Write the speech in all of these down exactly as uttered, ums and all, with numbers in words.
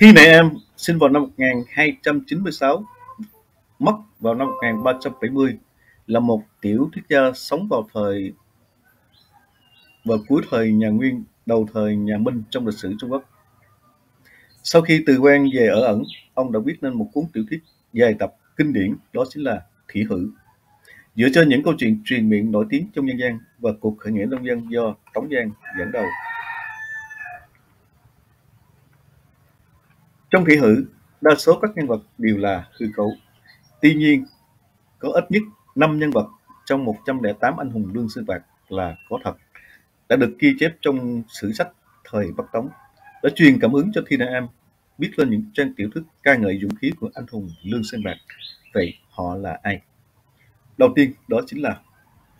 Thi Nại Am sinh vào năm một nghìn hai trăm chín mươi sáu, mất vào năm một nghìn ba trăm bảy mươi, là một tiểu thuyết gia sống vào thời và cuối thời nhà Nguyên, đầu thời nhà Minh trong lịch sử Trung Quốc. Sau khi từ quan về ở ẩn, ông đã viết nên một cuốn tiểu thuyết dài tập kinh điển, đó chính là Thủy Hử, dựa trên những câu chuyện truyền miệng nổi tiếng trong nhân gian và cuộc khởi nghĩa nông dân do Tống Giang dẫn đầu. Trong Thủy Hử, đa số các nhân vật đều là hư cấu. Tuy nhiên, có ít nhất năm nhân vật trong một trăm lẻ tám anh hùng Lương Sơn Bạc là có thật, đã được ghi chép trong sử sách thời Bắc Tống, đã truyền cảm hứng cho Thi Nại Am viết lên những trang tiểu thuyết ca ngợi dũng khí của anh hùng Lương Sơn Bạc. Vậy họ là ai? Đầu tiên đó chính là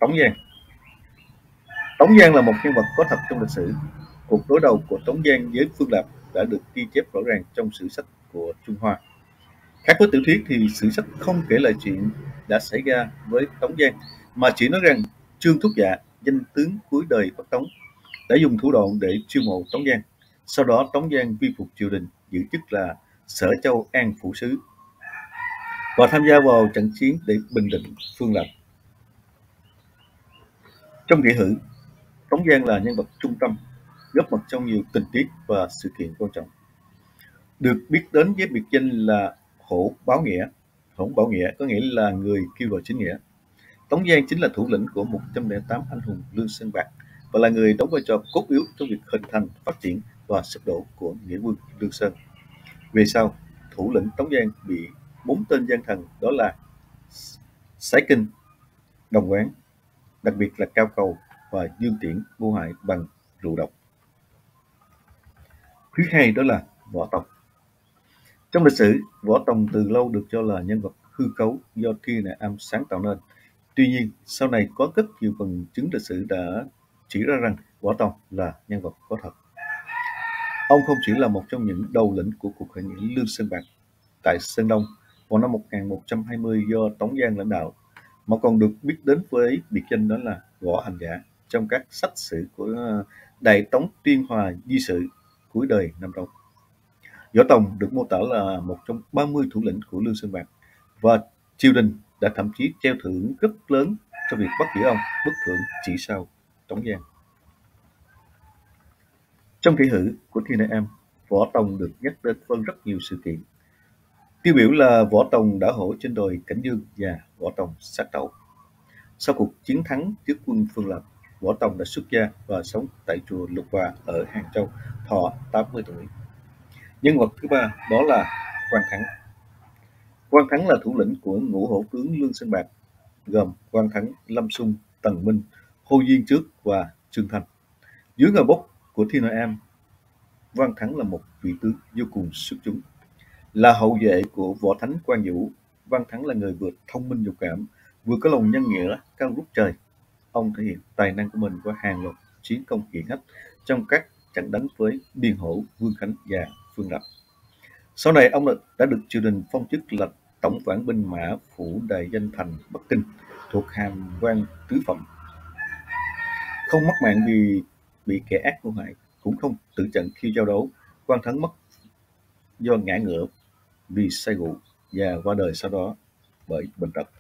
Tống Giang. Tống Giang là một nhân vật có thật trong lịch sử. Cuộc đối đầu của Tống Giang với Phương Lạp đã được ghi chép rõ ràng trong sử sách của Trung Hoa. Khác với tiểu thuyết thì sử sách không kể lại chuyện đã xảy ra với Tống Giang, mà chỉ nói rằng Trương Thúc Dạ, danh tướng cuối đời Bắc Tống, đã dùng thủ đoạn để chiêu mộ Tống Giang. Sau đó Tống Giang vi phục triều đình, giữ chức là Sở Châu An Phủ Sứ và tham gia vào trận chiến để bình định Phương Lạp. Trong Thủy Hử, Tống Giang là nhân vật trung tâm, góp mặt trong nhiều tình tiết và sự kiện quan trọng. Được biết đến với biệt danh là Hổ Báo Nghĩa. Hổ Báo Nghĩa có nghĩa là người kêu gọi chính nghĩa. Tống Giang chính là thủ lĩnh của một trăm lẻ tám anh hùng Lương Sơn Bạc và là người đóng vai trò cốt yếu trong việc hình thành, phát triển và sụp đổ của nghĩa quân Lương Sơn. Về sau, thủ lĩnh Tống Giang bị bốn tên gian thần, đó là Sái Kinh, Đồng Quán, đặc biệt là Cao Cầu và Dương Tiễn, vô hại bằng rượu độc. Thứ hai đó là Võ Tòng. Trong lịch sử, Võ Tòng từ lâu được cho là nhân vật hư cấu do Thi Nại Am sáng tạo nên. Tuy nhiên, sau này có rất nhiều bằng chứng lịch sử đã chỉ ra rằng Võ Tòng là nhân vật có thật. Ông không chỉ là một trong những đầu lĩnh của cuộc khởi nghĩa Lương Sơn Bạc tại Sơn Đông vào năm một nghìn một trăm hai mươi do Tống Giang lãnh đạo, mà còn được biết đến với biệt danh đó là Võ Hành Giả trong các sách sử của Đại Tống Tuyên Hòa Di Sự cuối đời năm Tống. Võ Tòng được mô tả là một trong ba mươi thủ lĩnh của Lương Sơn Bạc và triều đình đã thậm chí treo thưởng rất lớn cho việc bắt giữ ông, bức thưởng chỉ sau Tống Giang. Trong Thủy Hử của Thi Nại Am, Võ Tòng được nhắc đến phân rất nhiều sự kiện. Tiêu biểu là Võ Tòng đã hổ trên đồi Cảnh Dương và Võ Tòng sát đầu. Sau cuộc chiến thắng trước quân Phương Lạp, Võ Tòng đã xuất gia và sống tại chùa Lục Hòa ở Hàng Châu, thọ tám mươi tuổi. Nhân vật thứ ba đó là Quan Thắng. Quan Thắng là thủ lĩnh của ngũ hổ tướng Lương Sơn Bạc, gồm Quan Thắng, Lâm Xung, Tần Minh, Hồ Duyên trước và Trương Thành. Dưới ngòi bút của Thi Nại Am, Quan Thắng là một vị tướng vô cùng xuất chúng, là hậu vệ của Võ Thánh Quan Vũ. Quan Thắng là người vừa thông minh dũng cảm, vừa có lòng nhân nghĩa cao ngút trời. Ông thể hiện tài năng của mình qua hàng loạt chiến công hiển hách trong các trận đánh với Điền Hổ, Vương Khánh và Phương Lạp. Sau này ông đã được triều đình phong chức là tổng quản binh mã phủ Đại Danh thành Bắc Kinh, thuộc hàm quan tứ phẩm. Không mất mạng vì bị kẻ ác vô hại, cũng không tử trận khi giao đấu. Quan Thắng mất do ngã ngựa vì say rượu và qua đời sau đó bởi bệnh tật.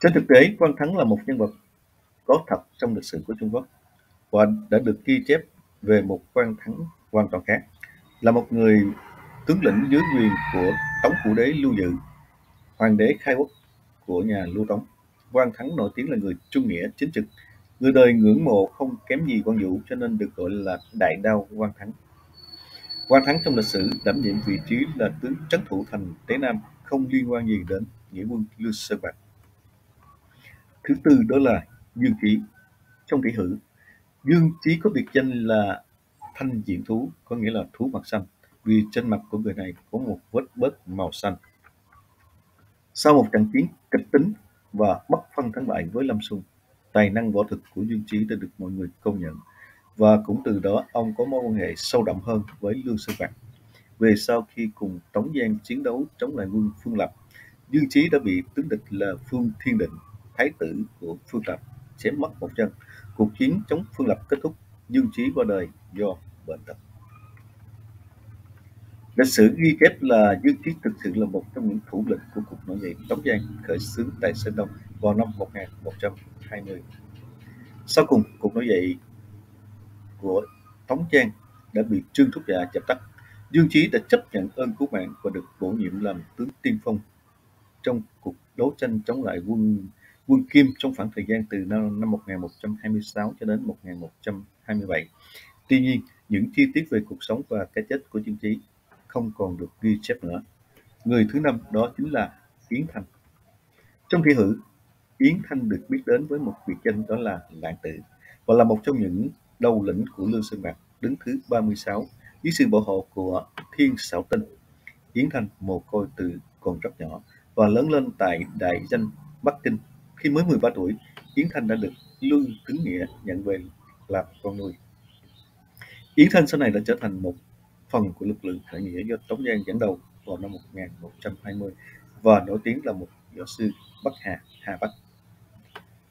Trên thực tế, Quan Thắng là một nhân vật có thật trong lịch sử của Trung Quốc và đã được ghi chép về một Quan Thắng hoàn toàn khác, là một người tướng lĩnh dưới quyền của Tống Phủ Đế Lưu Dự, hoàng đế khai quốc của nhà Lưu Tống. Quan Thắng nổi tiếng là người trung nghĩa chính trực, người đời ngưỡng mộ không kém gì Quan Vũ, cho nên được gọi là Đại Đao Quan Thắng. Quan Thắng trong lịch sử đảm nhiệm vị trí là tướng trấn thủ thành Tế Nam, không liên quan gì đến nghĩa quân Lương Sơn Bạc. Thứ tư đó là Dương Chí. Trong Thủy Hử, Dương Chí có biệt danh là Thanh Diện Thú, có nghĩa là thú mặt xanh, vì trên mặt của người này có một vết bớt màu xanh. Sau một trận chiến kịch tính và bất phân thắng bại với Lâm Xung, tài năng võ thực của Dương Chí đã được mọi người công nhận, và cũng từ đó ông có mối quan hệ sâu đậm hơn với Lương Sơn Bạc. Về sau khi cùng Tống Giang chiến đấu chống lại quân Phương Lạp, Dương Chí đã bị tướng địch là Phương Thiên Định, thái tử của Phương Lạp, chém mất một chân. Cuộc chiến chống Phương Lạp kết thúc, Dương Chí qua đời do bệnh tật. Lịch sử ghi chép là Dương Chí thực sự là một trong những thủ lĩnh của cuộc nổi dậy Tống Giang khởi xướng tại Sơn Đông vào năm một nghìn một trăm hai mươi. Sau cùng, cuộc nổi dậy của Tống Giang đã bị Trương Thúc Dạ dập tắt. Dương Chí đã chấp nhận ơn cứu mạng và được bổ nhiệm làm tướng tiên phong trong cuộc đấu tranh chống lại quân quân Kim trong khoảng thời gian từ năm, năm một nghìn một trăm hai mươi sáu cho đến một nghìn một trăm hai mươi bảy. Tuy nhiên, những chi tiết về cuộc sống và cái chết của Dương Chí không còn được ghi chép nữa. Người thứ năm đó chính là Yến Thanh. Trong Thi Hử, Yến Thanh được biết đến với một biệt danh đó là Lãng Tử và là một trong những đầu lĩnh của Lương Sơn Bạc, đứng thứ ba mươi sáu dưới sự bảo hộ của Thiên Sảo Tinh. Yến Thanh mồ côi từ còn rất nhỏ và lớn lên tại đại danh Bắc Kinh. Khi mới mười ba tuổi, Yến Thanh đã được Lương Cứng Nghĩa nhận về làm con nuôi. Yến Thanh sau này đã trở thành một phần của lực lượng khởi nghĩa do Tống Giang dẫn đầu vào năm một nghìn một trăm hai mươi và nổi tiếng là một võ sư Bắc Hà, Hà Bắc.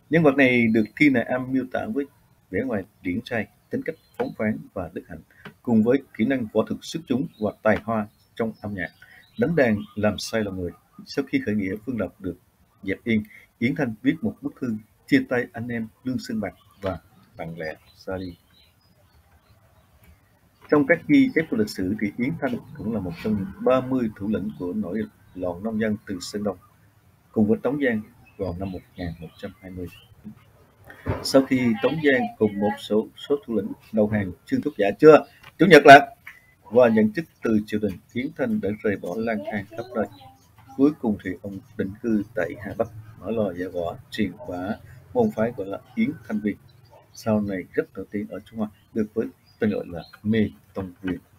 Nhân vật này được Thi Nại Am miêu tả với vẻ ngoài điển trai, tính cách phóng khoáng và đức hạnh, cùng với kỹ năng võ thực xuất chúng và tài hoa trong âm nhạc, đánh đàn làm say lòng người. Sau khi khởi nghĩa Phương Lạp được dẹp yên, Yến Thanh viết một bức thư chia tay anh em Lương Sơn Bạc và bạn lẻ ra đi. Trong các ghi chép của lịch sử thì Yến Thanh cũng là một trong những ba mươi thủ lĩnh của nổi loạn nông dân từ Sơn Đông cùng với Tống Giang vào năm một nghìn một trăm hai mươi. Sau khi Tống Giang cùng một số số thủ lĩnh đầu hàng Trương Thúc Dạ chưa chủ nhật là và nhận chức từ triều đình, Yến Thanh đã rời bỏ lang thang khắp nơi. Cuối cùng thì ông định cư tại Hà Bắc, mở lò dạy võ, truyền bá môn phái gọi là Yến Thanh Việt, sau này rất nổi tiếng ở Trung Hoa, được với tên gọi là Mê Tông Việt.